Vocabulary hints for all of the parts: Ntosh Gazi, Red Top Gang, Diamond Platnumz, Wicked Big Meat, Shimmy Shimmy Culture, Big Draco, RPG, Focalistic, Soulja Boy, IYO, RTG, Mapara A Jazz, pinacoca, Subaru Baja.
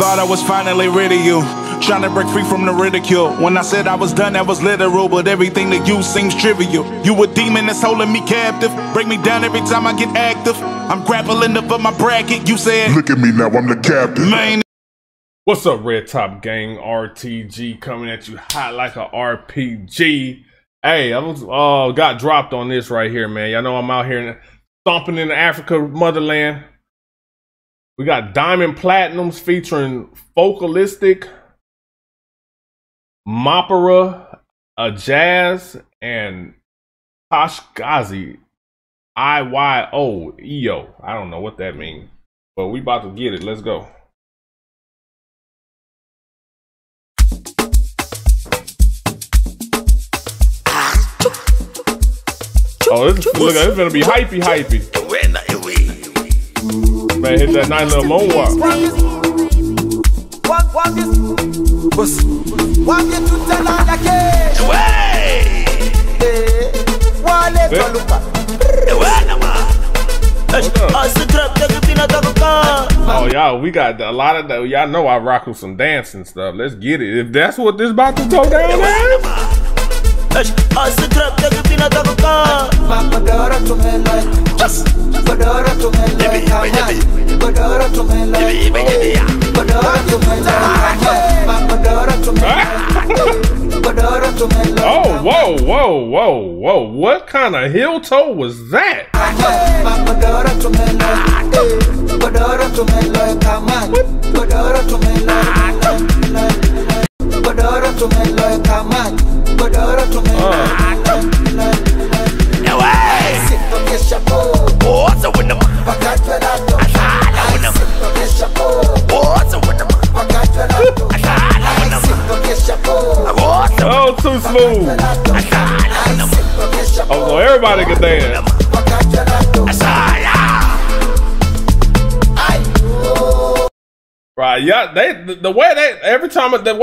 Thought I was finally rid of you, trying to break free from the ridicule. When I said I was done, that was literal, but everything to you seems trivial. You a demon that's holding me captive, break me down every time I get active. I'm grappling up on my bracket, you said, look at me now, I'm the captain. Man. What's up, Red Top Gang? RTG coming at you hot like a RPG. Hey, I was, got dropped on this right here, man. Y'all know I'm out here stomping in the Africa motherland. We got Diamond Platnumz featuring Focalistic, Mapara A Jazz, and Ntosh Gazi. IYOEO. I don't know what that means, but we about to get it. Let's go. Oh, this is, look, this is gonna be hypey, hypey. Man, hit that nice little moonwalk. Oh, y'all, we got a lot of that. Y'all know I rock with some dancing stuff. Let's get it. If that's what this about to go down there. Oh, whoa, whoa, whoa, whoa. What kind of heel toe was that? Oh, too smooth. Oh, so everybody can dance. Right, yeah, they the way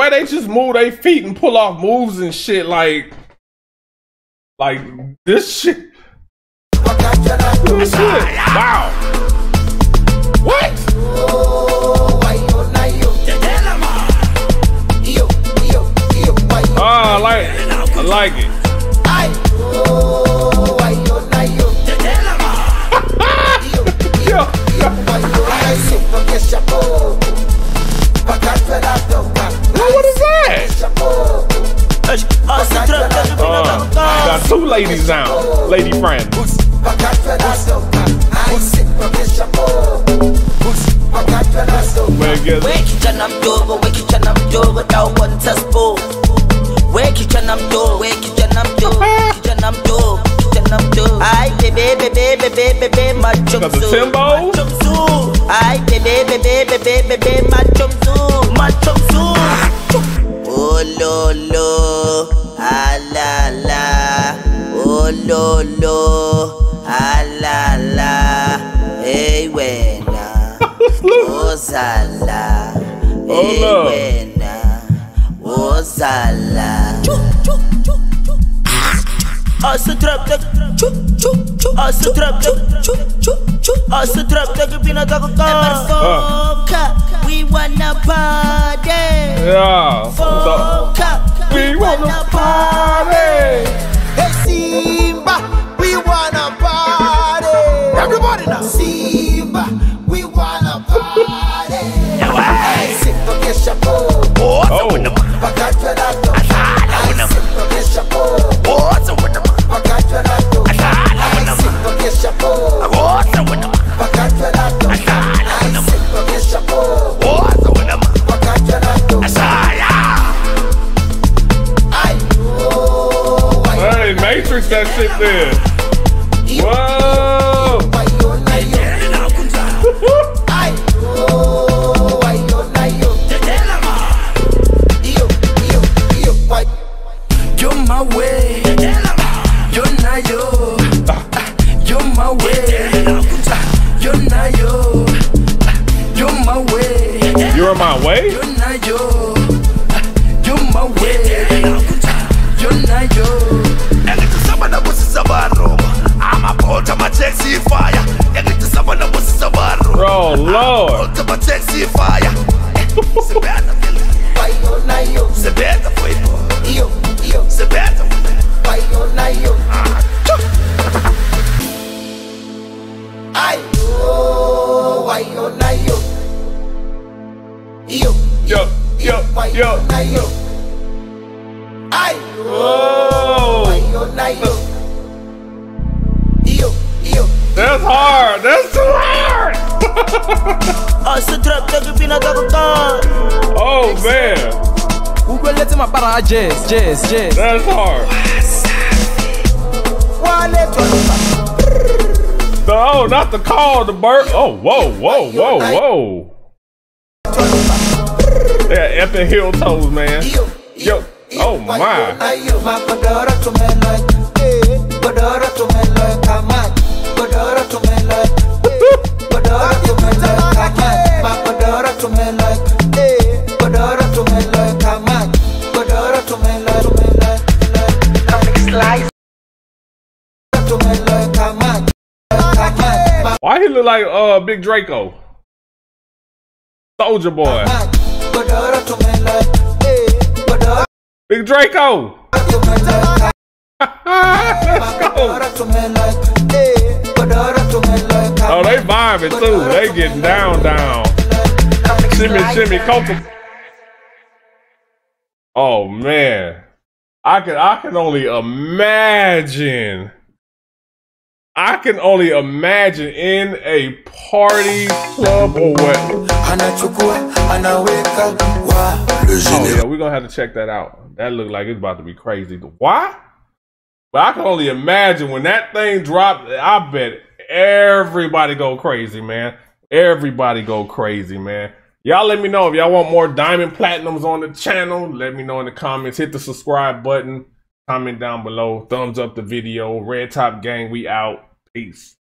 they just move their feet and pull off moves and shit like this shit. Oh, shit. Wow. What? Oh, I like it. I like it. Two ladies down, lady friend. No, no, ah la la, hey wena, ozala, hey wena, ozala. Also drop the choo choo, also drop the choo choo, also drop the pinacoca. We wanna party. Yeah. Foca, we wanna party. Simba, we wanna party. Everybody now. Simba, we wanna party. That shit there. Whoa! You're my way. You're not yo. You're my way. You're not yo. You're my way. You're my way? You're not yo. You're my way. You're not yo. Bro, Lord. Yo, yo, yo, yo, yo. I. Oh. Yo, yo. That's hard. That's too hard. Oh man. We're gonna let him Mapara A Jazz, Jazz, Jazz. That's hard. No, not the call, the bird. Oh, whoa, whoa, whoa, whoa. They got epic heel toes, man. Yo, oh my. Why he look like Big Draco? Soulja Boy. Big Draco. Let's go. Oh, they vibing too. They getting down, down. Shimmy Shimmy Culture. Oh man, I can only imagine. I can only imagine in a party, club, or what. Oh yeah, we're gonna have to check that out. That looked like it's about to be crazy. Why? But I can only imagine when that thing dropped. I bet everybody go crazy, man. Everybody go crazy, man. Y'all let me know if y'all want more Diamond Platnumz on the channel. Let me know in the comments. Hit the subscribe button. Comment down below. Thumbs up the video. Red Top Gang, we out. Peace.